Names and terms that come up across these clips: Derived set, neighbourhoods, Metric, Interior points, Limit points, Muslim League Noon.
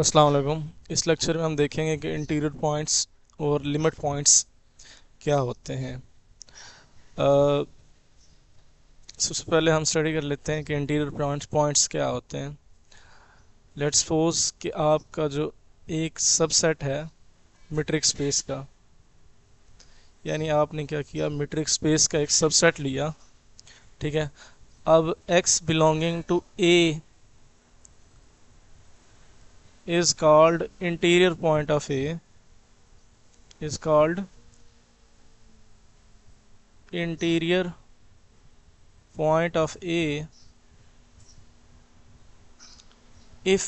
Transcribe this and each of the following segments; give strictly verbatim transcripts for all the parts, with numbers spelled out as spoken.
अस्सलाम वालेकुम। इस लेक्चर में हम देखेंगे कि इंटीरियर पॉइंट्स और लिमिट पॉइंट्स क्या होते हैं। सबसे पहले हम स्टडी कर लेते हैं कि इंटीरियर पॉइंट्स पॉइंट्स क्या होते हैं। लेट्स सपोज कि आपका जो एक सबसेट है मेट्रिक स्पेस का, यानी आपने क्या किया, मेट्रिक स्पेस का एक सबसेट लिया, ठीक है। अब x belonging to A is called interior point of A is called interior point of A if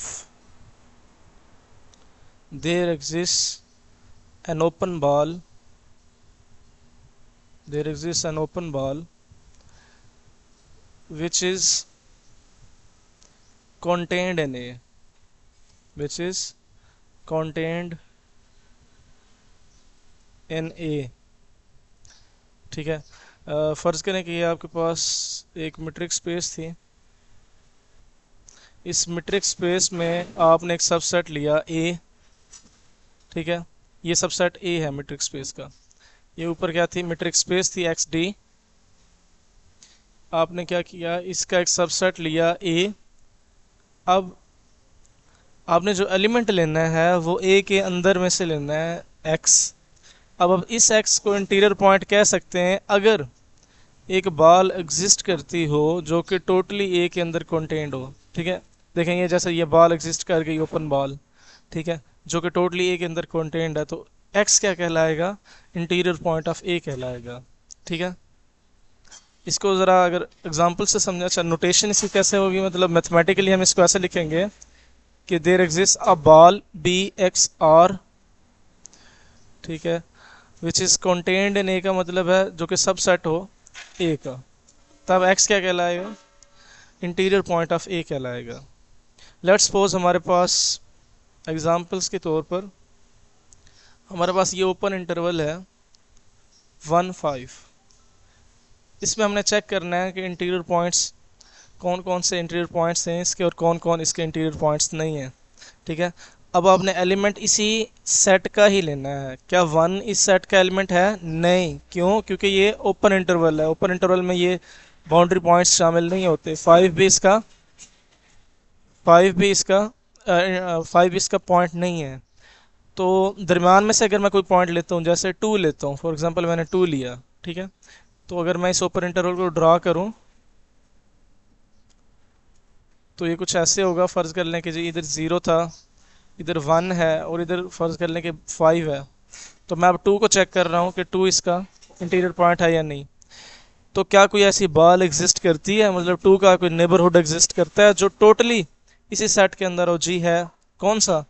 there exists an open ball there exists an open ball which is contained in A which is contained in A, ठीक है। uh, फर्ज करें कि आपके पास एक metric space थी, इस metric space में आपने एक सबसेट लिया A, ठीक है। ये सबसेट A है मेट्रिक स्पेस का। ये ऊपर क्या थी, मेट्रिक स्पेस थी X D। आपने क्या किया, इसका एक सबसेट लिया A। अब आपने जो एलिमेंट लेना है वो ए के अंदर में से लेना है एक्स। अब अब इस एक्स को इंटीरियर पॉइंट कह सकते हैं अगर एक बॉल एग्जिस्ट करती हो जो कि टोटली ए के अंदर कंटेंड हो, ठीक है। देखेंगे जैसे ये बॉल एग्जिस्ट कर गई, ओपन बॉल, ठीक है, जो कि टोटली ए के अंदर कंटेंड है, तो एक्स क्या कहलाएगा, इंटीरियर पॉइंट ऑफ ए कहलाएगा, ठीक है। इसको ज़रा अगर एग्जाम्पल से समझा चाहे, नोटेशन इसकी कैसे होगी, मतलब मैथमेटिकली हम इसको ऐसे लिखेंगे कि there exist a ball B X R, ठीक है, विच इज़ कंटेंड इन ए का मतलब है जो कि सबसेट हो ए का, तब एक्स क्या कहलाएगा, इंटीरियर पॉइंट ऑफ ए कहलाएगा। लेट्स सपोज हमारे पास एग्जांपल्स के तौर पर हमारे पास ये ओपन इंटरवल है वन फाइव, इसमें हमने चेक करना है कि इंटीरियर पॉइंट्स कौन कौन से इंटीरियर पॉइंट्स हैं इसके और कौन कौन इसके इंटीरियर पॉइंट्स नहीं हैं, ठीक है। अब आपने एलिमेंट इसी सेट का ही लेना है। क्या वन इस सेट का एलिमेंट है? नहीं। क्यों? क्योंकि ये ओपन इंटरवल है, ओपन इंटरवल में ये बाउंड्री पॉइंट्स शामिल नहीं होते। फाइव भी इसका फाइव भी इसका फाइव भी इसका पॉइंट नहीं है। तो दरमियान में से अगर मैं कोई पॉइंट लेता हूँ, जैसे टू लेता हूँ, फॉर एग्ज़ाम्पल मैंने टू लिया, ठीक है। तो अगर मैं इस ओपन इंटरवल को ड्रा करूँ तो ये कुछ ऐसे होगा। फ़र्ज़ कर लें कि जी इधर ज़ीरो था, इधर वन है और इधर फ़र्ज़ कर लें कि फाइव है। तो मैं अब टू को चेक कर रहा हूँ कि टू इसका इंटीरियर पॉइंट है या नहीं। तो क्या कोई ऐसी बॉल एग्जिस्ट करती है, मतलब टू का कोई नेबरहुड एग्जिस्ट करता है जो टोटली इसी सेट के अंदर हो? जी है। कौन सा?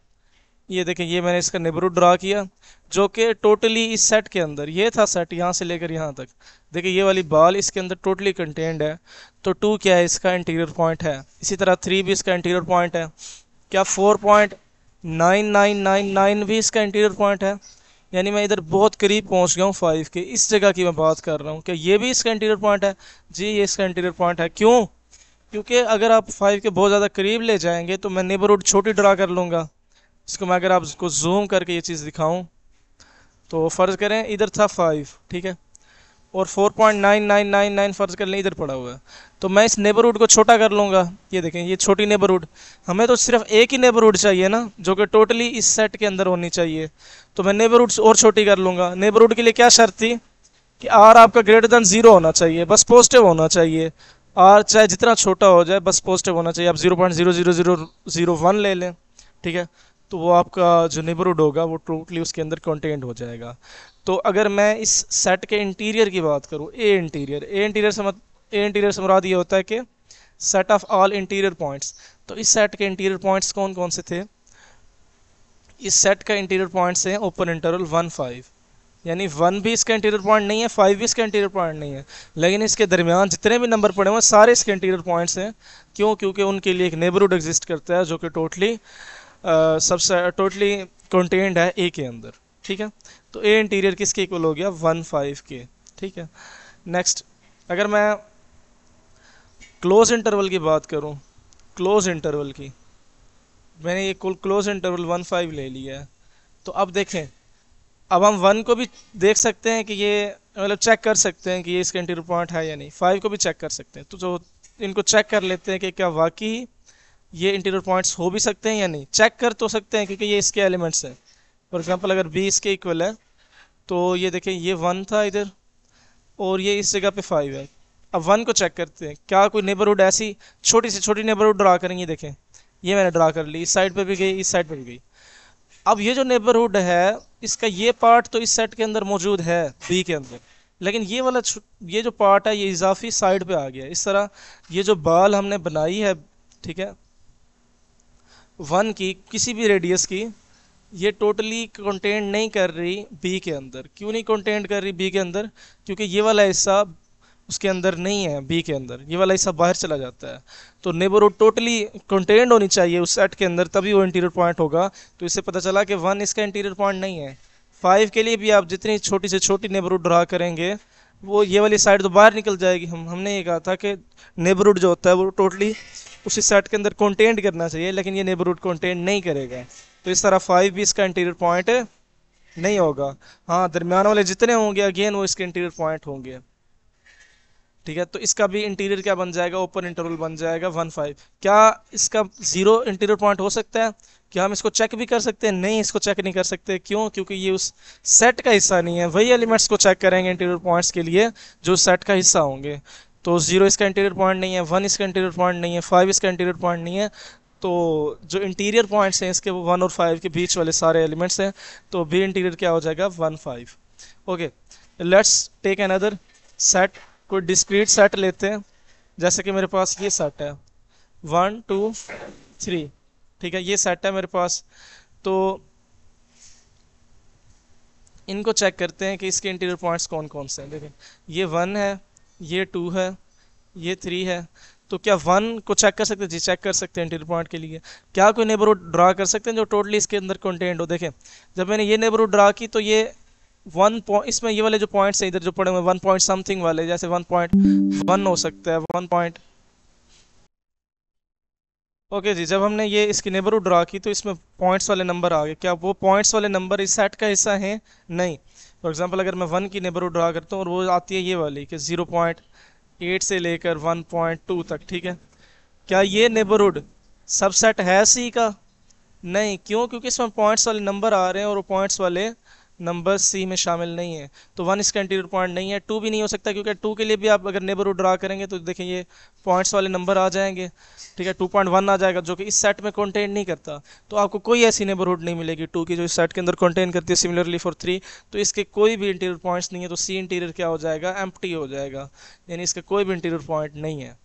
ये देखें, ये मैंने इसका नेबरहुड ड्रा किया जो कि टोटली इस सेट के अंदर, ये था सेट यहाँ से लेकर यहाँ तक, देखिए ये वाली बॉल इसके अंदर टोटली कंटेंड है। तो टू क्या है, इसका इंटीरियर पॉइंट है। इसी तरह थ्री भी इसका इंटीरियर पॉइंट है। क्या four point nine nine nine nine भी इसका इंटीरियर पॉइंट है? यानी मैं इधर बहुत करीब पहुँच गया हूँ फाइव के, इस जगह की मैं बात कर रहा हूँ। क्या ये भी इसका इंटीरियर पॉइंट है? जी, ये इसका इंटीरियर पॉइंट है। क्यों? क्योंकि अगर आप फाइव के बहुत ज़्यादा करीब ले जाएंगे तो मैं नेबरहुड छोटी ड्रा कर लूँगा। इसको मैं अगर आपको जूम करके ये चीज़ दिखाऊं तो फ़र्ज़ करें इधर था फाइव, ठीक है, और four point nine nine nine nine फ़र्ज़ कर लें इधर पड़ा हुआ है। तो मैं इस नेबरहुड को छोटा कर लूँगा। ये देखें, ये छोटी नेबरहुड, हमें तो सिर्फ एक ही नेबरहुड चाहिए ना जो कि टोटली इस सेट के अंदर होनी चाहिए। तो मैं नेबरहुड और छोटी कर लूँगा। नेबरहुड के लिए क्या शर्त थी कि आर आपका ग्रेटर दैन ज़ीरो होना चाहिए, बस पॉजिटिव होना चाहिए। आर चाहे जितना छोटा हो जाए बस पॉजिटिव होना चाहिए। आप zero point zero zero zero zero one ले लें, ठीक है, तो वो आपका जो नेबरहुड होगा वो टोटली उसके अंदर कंटेंड हो जाएगा। तो अगर मैं इस सेट के इंटीरियर की बात करूँ, ए इंटीरियर ए इंटीरियर से मत ए इंटीरियर से मुराद ये होता है कि set of all interior points. तो इस सेट के इंटीरियर पॉइंट्स कौन कौन से थे? इस सेट का इंटीरियर पॉइंट्स हैं ओपन इंटरवल वन फाइव, यानी वन भी इसका इंटीरियर पॉइंट नहीं है, फाइव भी इसका इंटीरियर पॉइंट नहीं है, लेकिन इसके दरमियान जितने भी नंबर पड़े हुए हैं सारे इसके इंटीरियर पॉइंट्स हैं। क्यों? क्योंकि उनके लिए एक नेबरहुड एग्जिस्ट करता है जो कि टोटली सबसे टोटली कंटेंड है ए के अंदर, ठीक है। तो ए इंटीरियर किसके इक्वल हो गया, वन फाइव के, ठीक है। नेक्स्ट, अगर मैं क्लोज इंटरवल की बात करूं, क्लोज इंटरवल की मैंने ये कुल क्लोज इंटरवल वन फाइव ले लिया है। तो अब देखें, अब हम वन को भी देख सकते हैं कि ये मतलब चेक कर सकते हैं कि ये इसका इंटीरियर पॉइंट है या नहीं, फाइव को भी चेक कर सकते हैं। तो जो इनको चेक कर लेते हैं कि क्या वाकई ये इंटीरियर पॉइंट्स हो भी सकते हैं या नहीं, चेक कर तो सकते हैं क्योंकि ये इसके एलिमेंट्स हैं। फॉर एग्जांपल अगर बी इसके इक्वल है तो ये देखें ये वन था इधर और ये इस जगह पे फाइव है। अब वन को चेक करते हैं क्या कोई नेबरहुड, ऐसी छोटी से छोटी नेबरहुड ड्रा करेंगे। देखें ये मैंने ड्रा कर ली, इस साइड पे भी गई, इस साइड पे भी गई। अब ये जो नेबरहुड है इसका ये पार्ट तो इस सेट के अंदर मौजूद है बी के अंदर, लेकिन ये वाला ये जो पार्ट है ये इजाफी साइड पे आ गया। इस तरह ये जो बाल हमने बनाई है, ठीक है, वन की किसी भी रेडियस की, ये टोटली कंटेंट नहीं कर रही बी के अंदर। क्यों नहीं कंटेंट कर रही बी के अंदर? क्योंकि ये वाला हिस्सा उसके अंदर नहीं है बी के अंदर, ये वाला हिस्सा बाहर चला जाता है। तो नेबरहुड टोटली कंटेंड होनी चाहिए उस सेट के अंदर, तभी वो इंटीरियर पॉइंट होगा। तो इससे पता चला कि वन इसका इंटीरियर पॉइंट नहीं है। फाइव के लिए भी आप जितनी छोटी से छोटी नेबरहुड ड्रा करेंगे वो ये वाली साइड तो बाहर निकल जाएगी। हम हमने ये कहा था कि नेबरहुड जो होता है वो टोटली उसी सेट के अंदर कंटेंट करना चाहिए, लेकिन ये नेबरहुड कंटेंट नहीं करेगा। तो इस तरह फाइव भी इसका इंटीरियर पॉइंट नहीं होगा। हाँ, दरमियान वाले जितने होंगे अगेन वो इसके इंटीरियर पॉइंट होंगे, ठीक है। तो इसका भी इंटीरियर क्या बन जाएगा, ओपन इंटरवल बन जाएगा वन फाइव। क्या इसका जीरो इंटीरियर पॉइंट हो सकता है? क्या हम इसको चेक भी कर सकते हैं? नहीं, इसको चेक नहीं कर सकते। क्यों? क्योंकि ये उस सेट का हिस्सा नहीं है। वही एलिमेंट्स को चेक करेंगे इंटीरियर पॉइंट्स के लिए जो सेट का हिस्सा होंगे। तो जीरो इसका इंटीरियर पॉइंट नहीं है, वन इसका इंटीरियर पॉइंट नहीं है, फाइव इसका इंटीरियर पॉइंट नहीं है। तो जो इंटीरियर पॉइंट्स हैं इसके वो वन और फाइव के बीच वाले सारे एलिमेंट्स हैं। तो बी इंटीरियर क्या हो जाएगा, one five. Okay, let's take another set. कोई डिस्क्रीट सेट लेते हैं, जैसे कि मेरे पास ये सेट है वन टू थ्री, ठीक है, ये सेट है मेरे पास। तो इनको चेक करते हैं कि इसके इंटीरियर पॉइंट्स कौन कौन से हैं। देखें ये वन है, ये टू है, ये थ्री है। तो क्या वन को चेक कर सकते हैं? जी, चेक कर सकते हैं इंटीरियर पॉइंट के लिए। क्या कोई नेबरहुड ड्रा कर सकते हैं जो टोटली इसके अंदर कंटेंट हो? देखें जब मैंने ये नेबरहुड ड्रा की तो ये वन पॉइंट, इसमें ये वाले जो पॉइंट्स हैं इधर जो पड़े हुए वन पॉइंट समथिंग वाले, जैसे वन पॉइंट वन हो सकता है, वन पॉइंट ओके जी। जब हमने ये इसकी नेबरहुड ड्रा की तो इसमें पॉइंट्स वाले नंबर आ गए। क्या वो पॉइंट्स वाले नंबर इस सेट का हिस्सा हैं? नहीं। फॉर एग्जांपल अगर मैं वन की नेबरहुड ड्रा करता हूँ और वो आती है ये वाली कि जीरो पॉइंट एट से लेकर वन पॉइंट टू तक, ठीक है। क्या ये नेबरहुड सबसेट है सी का? नहीं। क्यों? क्योंकि इसमें पॉइंट्स वाले नंबर आ रहे हैं और वो पॉइंट्स वाले नंबर सी में शामिल नहीं है। तो वन इसका इंटीरियर पॉइंट नहीं है, टू भी नहीं हो सकता क्योंकि टू के लिए भी आप अगर नेबरहुड ड्रा करेंगे तो देखें ये पॉइंट्स वाले नंबर आ जाएंगे, ठीक है। टू पॉइंट वन आ जाएगा जो कि इस सेट में कंटेन नहीं करता। तो आपको कोई ऐसी नेबरहुड नहीं मिलेगी टू की जो इस सेट के अंदर कंटेन करती है। सिमिलरली फॉर थ्री, तो इसके कोई भी इंटीरियर पॉइंट्स नहीं है। तो सी इंटीरियर क्या हो जाएगा, एम्प्टी हो जाएगा, यानी इसका कोई भी इंटीरियर पॉइंट नहीं है।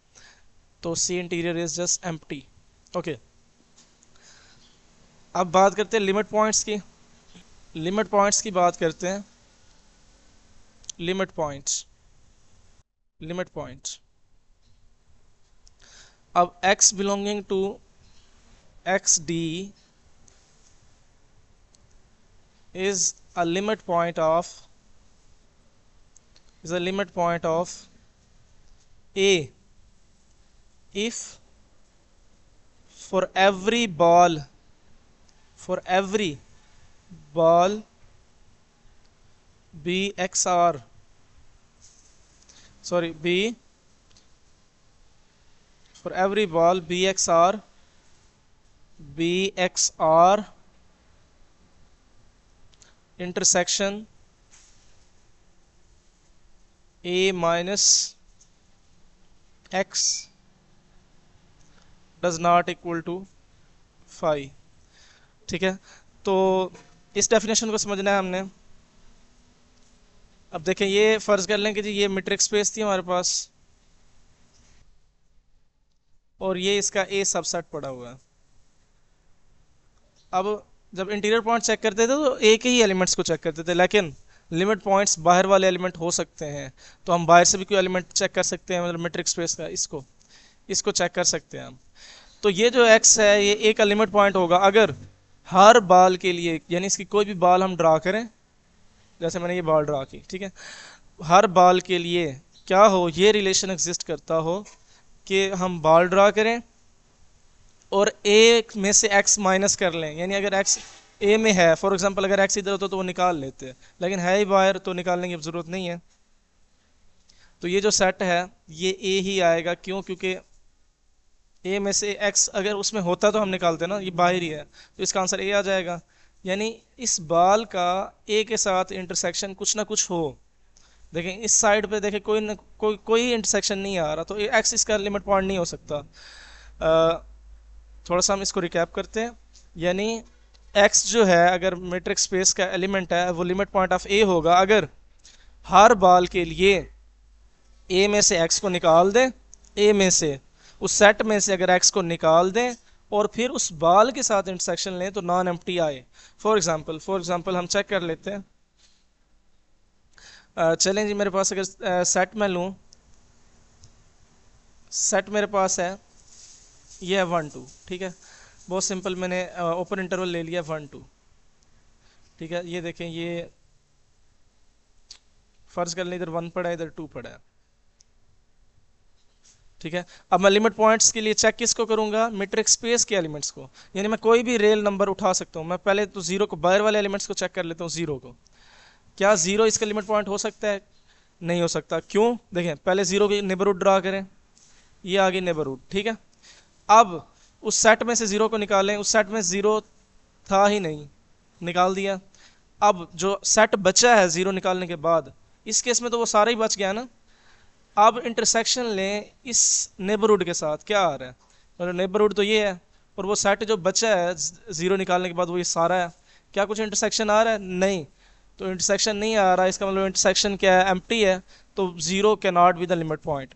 तो C interior is just empty. Okay, अब बात करते हैं लिमिट पॉइंट्स की। लिमिट पॉइंट्स की बात करते हैं। लिमिट पॉइंट्स लिमिट पॉइंट्स अब x belonging to X D is a limit point of is a limit point of a if for every ball for every ball b x r sorry b for every ball b x r b x r intersection a minus x does not equal to phi, ठीक है। तो इस definition को समझना है हमने। अब देखें ये फर्ज कर लें कि जी ये मेट्रिक स्पेस थी हमारे पास और ये इसका ए सबसेट पड़ा हुआ है। अब जब इंटीरियर पॉइंट चेक करते थे तो ए के ही एलिमेंट्स को चेक करते थे, लेकिन लिमिट पॉइंट्स बाहर वाले एलिमेंट हो सकते हैं। तो हम बाहर से भी कोई एलिमेंट चेक कर सकते हैं, मतलब मेट्रिक स्पेस का इसको इसको चेक कर सकते हैं हम। तो ये जो एक्स है ये ए का लिमिट पॉइंट होगा अगर हर बाल के लिए, यानी इसकी कोई भी बाल हम ड्रा करें, जैसे मैंने ये बाल ड्रा की, ठीक है, हर बाल के लिए क्या हो ये रिलेशन एग्जिस्ट करता हो कि हम बाल ड्रा करें और ए में से एक्स माइनस कर लें, यानी अगर एक्स ए में है, फॉर एग्जांपल अगर एक्स इधर होता तो वो निकाल लेते हैं, लेकिन है ही बाहर तो निकालने की ज़रूरत नहीं है। तो ये जो सेट है ये ए ही आएगा, क्यों? क्योंकि ए में से एक्स अगर उसमें होता तो हम निकालते ना, ये बाहर ही है, तो इसका आंसर ए आ जाएगा। यानी इस बाल का ए के साथ इंटरसेक्शन कुछ ना कुछ हो। देखें इस साइड पे देखें कोई न कोई कोई इंटरसेक्शन नहीं आ रहा, तो एक्स इसका लिमिट पॉइंट नहीं हो सकता। आ, थोड़ा सा हम इसको रिकैप करते हैं। यानी एक्स जो है अगर मैट्रिक्स स्पेस का एलिमेंट है वो लिमिट पॉइंट ऑफ ए होगा अगर हर बाल के लिए ए में से एक्स को निकाल दें, ए में से उस सेट में से अगर एक्स को निकाल दें और फिर उस बाल के साथ इंटरसेक्शन लें तो नॉन एम्प्टी आए। फॉर एग्जांपल फॉर एग्जांपल हम चेक कर लेते हैं। चलें जी, मेरे पास अगर सेट में लूँ, सेट मेरे पास है, ये है वन टू, ठीक है, बहुत सिंपल। मैंने ओपन इंटरवल ले लिया वन टू, ठीक है। ये देखें, ये फर्ज कर लें इधर वन पड़ा है, इधर टू पड़ा है, ठीक है। अब मैं लिमिट पॉइंट्स के लिए चेक किसको करूंगा? मैट्रिक्स स्पेस के एलिमेंट्स को, यानी मैं कोई भी रेल नंबर उठा सकता हूँ। मैं पहले तो जीरो को, बाहर वाले एलिमेंट्स को चेक कर लेता हूँ। जीरो को, क्या जीरो इसका लिमिट पॉइंट हो सकता है? नहीं हो सकता। क्यों? देखें, पहले जीरो की नेबरहुड ड्रा करें, ये आ गई नेबरहुड, ठीक है। अब उस सेट में से जीरो को निकालें, उस सेट में जीरो था ही नहीं, निकाल दिया। अब जो सेट बचा है जीरो निकालने के बाद, इस केस में तो वो सारा ही बच गया ना। अब इंटरसेक्शन लें इस नेबरहुड के साथ, क्या आ रहा है? तो नेबरहुड तो ये है, और वो सेट जो बचा है जीरो निकालने के बाद वो ये सारा है। क्या कुछ इंटरसेक्शन आ रहा है? नहीं, तो इंटरसेक्शन नहीं आ रहा, इसका मतलब इंटरसेक्शन क्या है? एम्प्टी है। तो zero can not be the limit point.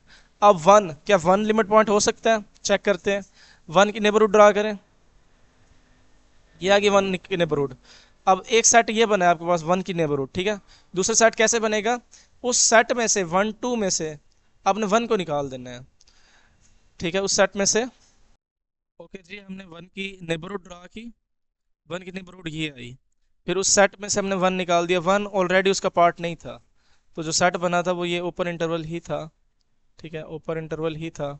अब वन, क्या वन लिमिट पॉइंट हो सकता है? चेक करते हैं, वन की नेबरहुड ड्रा करें, ये आ गई वन की नेबरहुड। अब एक सेट ये बना है आपके पास वन की नेबरहुड, ठीक है। दूसरा सेट कैसे बनेगा? उस सेट में से वन टू में से आपने वन को निकाल देना है, ठीक है, उस सेट में से। ओके जी, हमने वन की नेबरहुड ड्रा की, वन की नेबरहुड ये आई, फिर उस सेट में से हमने वन निकाल दिया। वन ऑलरेडी उसका पार्ट नहीं था, तो जो सेट बना था वो ये ओपन इंटरवल ही था, ठीक है, ओपन इंटरवल ही था।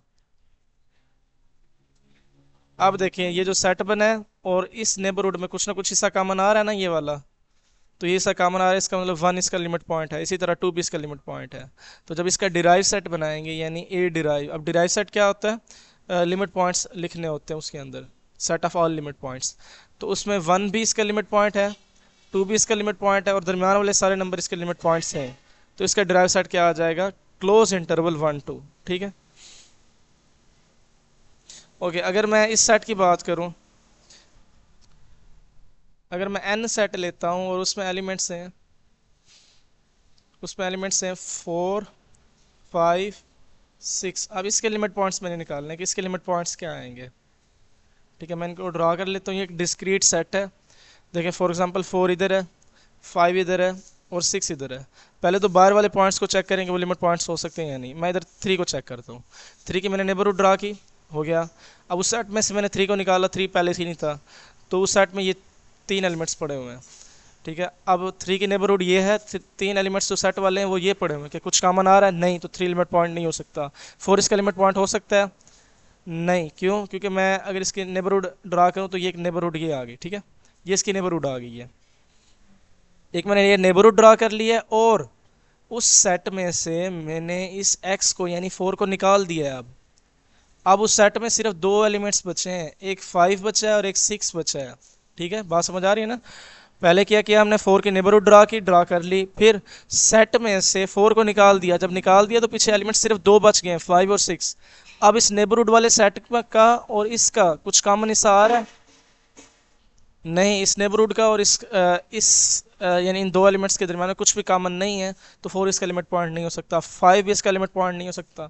अब देखें ये जो सेट बना है और इस नेबरहुड में कुछ ना कुछ हिस्सा कॉमन आ रहा है ना, ये वाला, तो ये हिस्सा कॉमन आ रहा है, इसका मतलब वन इसका लिमिट पॉइंट है। इसी तरह टू भी इसका लिमिट पॉइंट है। तो जब इसका डिराइव सेट बनाएंगे, यानी ए डिराइव। अब डिराइव सेट क्या होता है? लिमिट पॉइंट्स लिखने होते हैं उसके अंदर, set of all limit points. तो उसमें वन भी इसका लिमिट पॉइंट है, टू भी इसका लिमिट पॉइंट है, और दरमियान वाले सारे नंबर इसके लिमिट पॉइंट्स हैं। तो इसका डिराइव सेट क्या आ जाएगा? क्लोज इंटरवल वन टू, ठीक है। ओके, अगर मैं इस सेट की बात करूं, अगर मैं एन सेट लेता हूं और उसमें एलिमेंट्स हैं उसमें एलिमेंट्स हैं फोर फाइव सिक्स। अब इसके लिमिट पॉइंट्स मैंने निकालने कि इसके लिमिट पॉइंट्स क्या आएंगे, ठीक है। मैं इनको ड्रा कर लेता हूँ। ये एक डिस्क्रीट सेट है। देखें, फॉर एग्जांपल फोर इधर है, फाइव इधर है और सिक्स इधर है। पहले तो बाहर वाले पॉइंट्स को चेक करेंगे, वो लिमिट पॉइंट्स हो सकते हैं या नहीं। मैं इधर थ्री को चेक करता हूँ। थ्री की मैंने नेबरहुड ड्रा की, हो गया। अब उस सेट में से मैंने थ्री को निकाला, थ्री पहले से नहीं था, तो उस सेट में ये तीन एलिमेंट्स पड़े हुए हैं, ठीक है। अब थ्री की नेबरहुड ये है, तीन एलिमेंट्स जो सेट वाले हैं वो ये पड़े हुए हैं। क्या कुछ कॉमन आ रहा है? नहीं, तो थ्री लिमिट पॉइंट नहीं हो सकता। फोर इसका लिमिट पॉइंट हो सकता है? नहीं, क्यों? क्योंकि मैं अगर इसकी नेबरहुड ड्रा करूँ तो ये एक नेबरहुड ये आ गई, ठीक है, ये इसकी नेबरहुड आ गई है। एक मैंने ये नेबरहुड ड्रा कर लिया है और उस सेट में से मैंने इस एक्स को यानी फोर को निकाल दिया है। अब अब उस सेट में सिर्फ दो एलिमेंट्स बचे हैं, एक फाइव बचा है और एक सिक्स बचा है, ठीक है। बात समझ आ रही है ना। पहले क्या किया हमने? फोर की नेबरहुड ड्रा की, ड्रा कर ली, फिर सेट में से फोर को निकाल दिया। जब निकाल दिया तो पीछे एलिमेंट सिर्फ दो बच गए हैं, फाइव और सिक्स। अब इस नेबरहुड वाले सेट का और इसका कुछ कॉमन हिस्सा आ रहा है? नहीं, इस नेबरहुड का और इस आ, इस यानी इन दो एलिमेंट्स के दरमियान में कुछ भी कॉमन नहीं है। तो फोर इसका लिमिट पॉइंट नहीं हो सकता, फाइव भी इसका लिमिट पॉइंट नहीं हो सकता,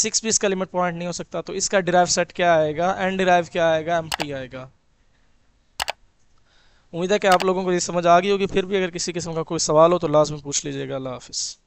सिक्स भी इसका लिमिट पॉइंट नहीं हो सकता। तो इसका डिराइव सेट क्या आएगा? एंड डिराइव क्या आएगा? एम्प्टी आएगा। उम्मीद है कि आप लोगों को ये समझ आ गई होगी। फिर भी अगर किसी किस्म का कोई सवाल हो तो लाजमी पूछ लीजिएगा। अल्लाह हाफिज़।